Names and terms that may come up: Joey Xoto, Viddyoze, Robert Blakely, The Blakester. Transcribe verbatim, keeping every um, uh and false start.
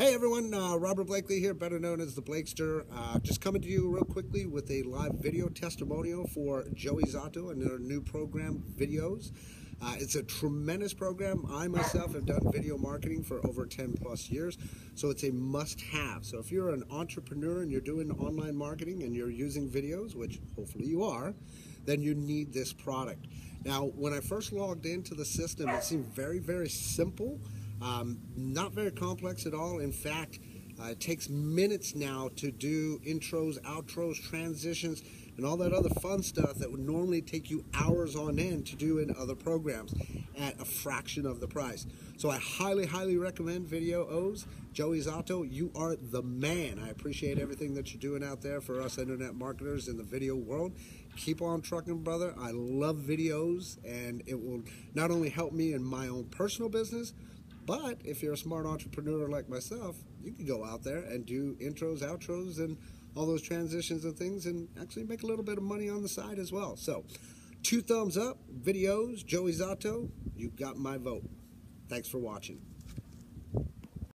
Hey everyone, uh, Robert Blakely here, better known as the Blakester. Uh, just coming to you real quickly with a live video testimonial for Joey Xoto and their new program, Viddyoze. Uh, it's a tremendous program. I myself have done video marketing for over ten plus years, so it's a must-have. So if you're an entrepreneur and you're doing online marketing and you're using videos, which hopefully you are, then you need this product. Now, when I first logged into the system, it seemed very, very simple. Um, not very complex at all. In fact, uh, it takes minutes now to do intros, outros, transitions, and all that other fun stuff that would normally take you hours on end to do in other programs at a fraction of the price. So I highly, highly recommend Viddyoze. Joey Xoto, you are the man. I appreciate everything that you're doing out there for us internet marketers in the video world. Keep on trucking, brother. I love videos, and it will not only help me in my own personal business, but if you're a smart entrepreneur like myself, you can go out there and do intros, outros, and all those transitions and things, and actually make a little bit of money on the side as well. So, two thumbs up, Viddyoze, Joey Xoto, you've got my vote. Thanks for watching.